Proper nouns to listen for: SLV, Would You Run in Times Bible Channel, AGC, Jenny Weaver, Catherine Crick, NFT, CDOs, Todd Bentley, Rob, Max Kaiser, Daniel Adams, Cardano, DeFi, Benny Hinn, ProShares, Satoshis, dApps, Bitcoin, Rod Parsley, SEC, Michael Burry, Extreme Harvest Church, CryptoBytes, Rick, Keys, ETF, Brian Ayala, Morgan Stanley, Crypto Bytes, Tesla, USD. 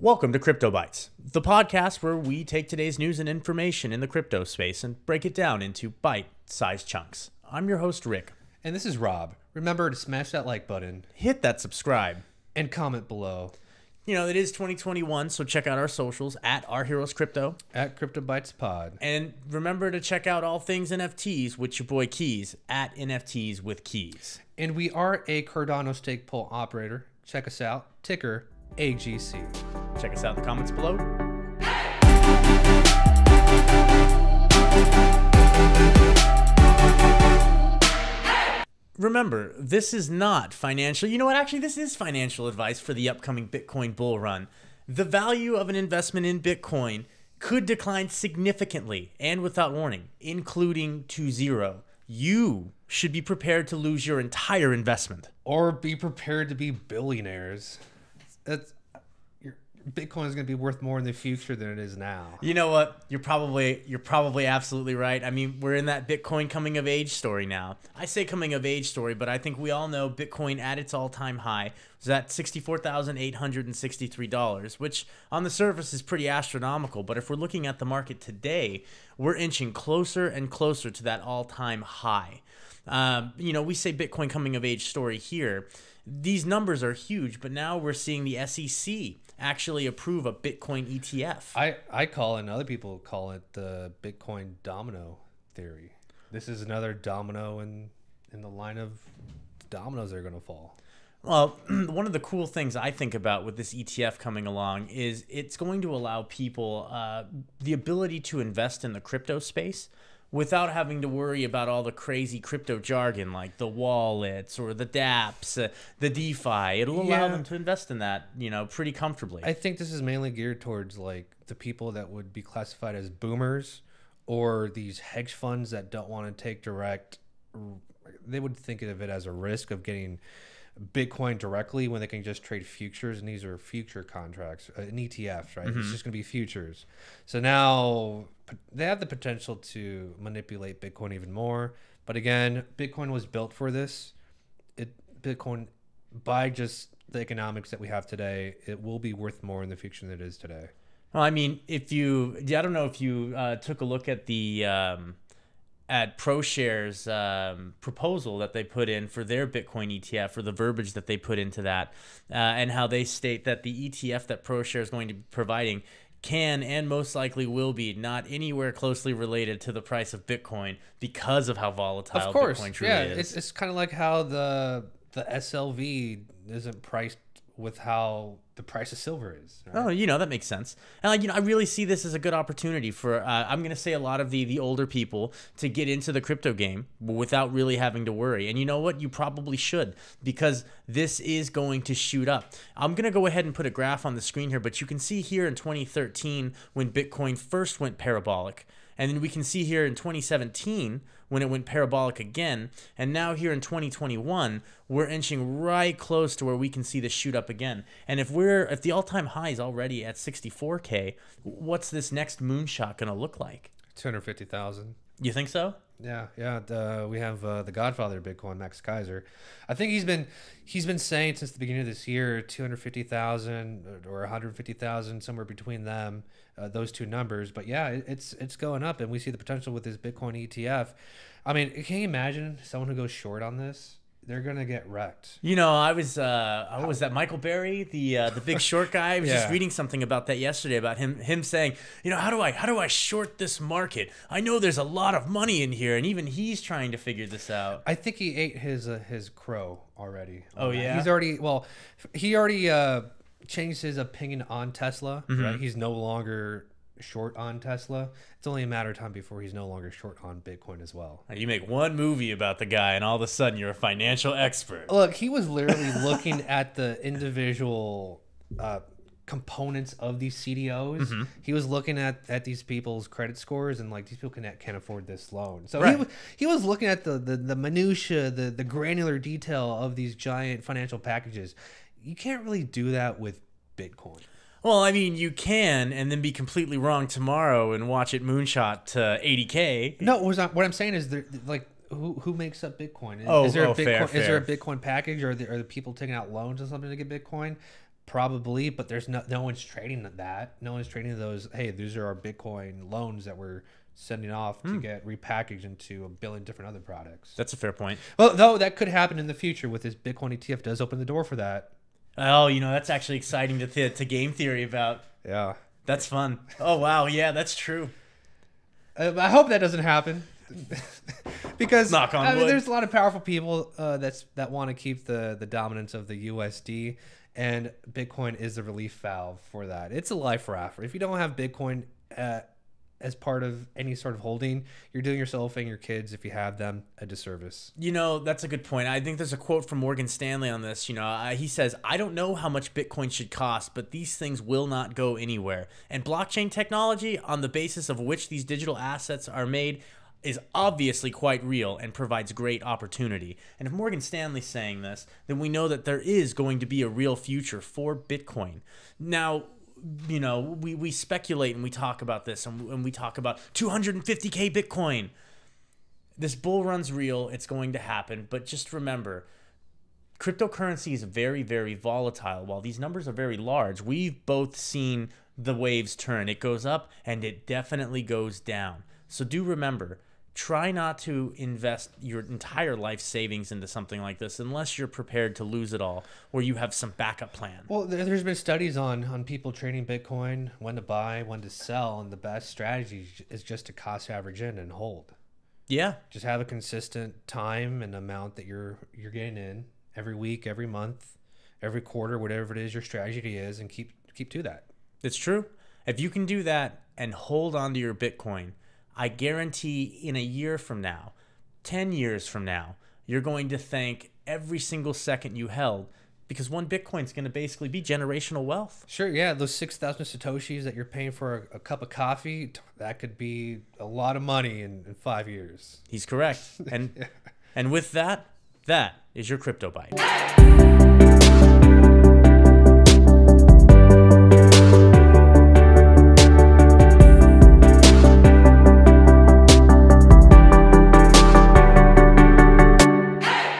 Welcome to Crypto Bytes, the podcast where we take today's news and information in the crypto space and break it down into bite-sized chunks. I'm your host, Rick. And this is Rob. Remember to smash that like button. Hit that subscribe. And comment below. You know, it is 2021, so check out our socials at Our Heroes Crypto. At Crypto Bytes Pod. And remember to check out all things NFTs with your boy Keys, at NFTs with Keys. And we are a Cardano stake pool operator. Check us out. Ticker AGC. Check us out in the comments below. Remember, this is not financial. You know what? Actually, this is financial advice for the upcoming Bitcoin bull run. The value of an investment in Bitcoin could decline significantly and without warning, including to zero. You should be prepared to lose your entire investment. Or be prepared to be billionaires. That's, Bitcoin is going to be worth more in the future than it is now. You know what? You're probably absolutely right. I mean, we're in that Bitcoin coming of age story now. I say coming of age story, but I think we all know Bitcoin at its all-time high was at $64,863, which on the surface is pretty astronomical. But if we're looking at the market today, we're inching closer and closer to that all-time high. You know, we say Bitcoin coming of age story here. These numbers are huge, but now we're seeing the SEC actually approve a Bitcoin ETF. I call it, and other people call it, the Bitcoin domino theory. This is another domino in the line of dominoes that are going to fall. Well, one of the cool things I think about with this ETF coming along is it's going to allow people the ability to invest in the crypto space without having to worry about all the crazy crypto jargon like the wallets or the dApps, the DeFi. It'll allow them to invest in that, you know, pretty comfortably. I think this is mainly geared towards like the people that would be classified as boomers or these hedge funds that don't want to take direct. They would think of it as a risk of getting Bitcoin directly when they can just trade futures, and these are future contracts, an ETF, right? Mm-hmm. It's just going to be futures. So now they have the potential to manipulate Bitcoin even more. But again, Bitcoin was built for this. Bitcoin, by just the economics that we have today, it will be worth more in the future than it is today. Well, I mean, if you, I don't know if you took a look at the at ProShares proposal that they put in for their Bitcoin ETF, or the verbiage that they put into that, and how they state that the ETF that ProShares is going to be providing can and most likely will be not anywhere closely related to the price of Bitcoin because of how volatile Bitcoin truly is. Of course, yeah. It's kind of like how the SLV isn't priced with how the price of silver is. Right? Oh, you know, that makes sense. And like, you know, I really see this as a good opportunity for, I'm going to say, a lot of the older people to get into the crypto game without really having to worry. And you know what? You probably should, because this is going to shoot up. I'm going to go ahead and put a graph on the screen here, but you can see here in 2013 when Bitcoin first went parabolic. And then we can see here in 2017 when it went parabolic again. And now here in 2021, we're inching right close to where we can see the shoot up again. And if the all-time high is already at 64K, what's this next moonshot going to look like? 250,000. You think so? Yeah, yeah. We have the Godfather of Bitcoin, Max Kaiser. I think he's been saying since the beginning of this year, 250,000 or 150,000, somewhere between them, those two numbers. But yeah, it's going up, and we see the potential with this Bitcoin ETF. I mean, can you imagine someone who goes short on this? They're gonna get wrecked. You know, I was that Michael Burry, the Big Short guy. I was just reading something about that yesterday, about him saying, you know, how do I short this market? I know there's a lot of money in here, and even he's trying to figure this out. I think he ate his crow already. Oh yeah, he already changed his opinion on Tesla. Mm-hmm. Right, he's no longer short on Tesla. It's only a matter of time before he's no longer short on Bitcoin as well. You make one movie about the guy and all of a sudden you're a financial expert. Look, he was literally looking at the individual components of these CDOs. Mm-hmm. He was looking at these people's credit scores and like, these people can't afford this loan. So right. he was looking at the minutia, the granular detail of these giant financial packages. You can't really do that with Bitcoin. Well, I mean, you can, and then be completely wrong tomorrow and watch it moonshot to 80K. No, what I'm saying is, like, who makes up Bitcoin? Is there a Bitcoin package, or are the people taking out loans or something to get Bitcoin? Probably, but there's no one's trading that. No one's trading those. Hey, these are our Bitcoin loans that we're sending off to get repackaged into a billion different other products. That's a fair point. Well, though that could happen in the future with this Bitcoin ETF. Does open the door for that. Oh, you know, that's actually exciting to game theory about. Yeah, that's fun. Oh wow, yeah, that's true. I hope that doesn't happen. Because knock on wood. I mean, there's a lot of powerful people that want to keep the dominance of the USD. And Bitcoin is the relief valve for that. It's a life raft. If you don't have Bitcoin as part of any sort of holding, you're doing yourself and your kids, if you have them, a disservice. You know, that's a good point. I think there's a quote from Morgan Stanley on this. You know, he says, "I don't know how much Bitcoin should cost, but these things will not go anywhere. And blockchain technology, on the basis of which these digital assets are made, is obviously quite real and provides great opportunity." And if Morgan Stanley's saying this, then we know that there is going to be a real future for Bitcoin. Now, you know, we speculate and we talk about this and we talk about 250K Bitcoin. This bull run's real. It's going to happen. But just remember, cryptocurrency is very, very volatile. While these numbers are very large, we've both seen the waves turn. It goes up and it definitely goes down. So do remember, try not to invest your entire life savings into something like this unless you're prepared to lose it all or you have some backup plan. Well, there's been studies on people trading Bitcoin, when to buy, when to sell, and the best strategy is just to cost average in and hold. Yeah. Just have a consistent time and amount that you're getting in every week, every month, every quarter, whatever it is your strategy is, and keep to that. It's true. If you can do that and hold on to your Bitcoin, I guarantee in a year from now, 10 years from now, you're going to thank every single second you held, because one Bitcoin is going to basically be generational wealth. Sure, yeah. Those 6,000 Satoshis that you're paying for a cup of coffee, that could be a lot of money in 5 years. He's correct. And, yeah. And with that, that is your Crypto Byte.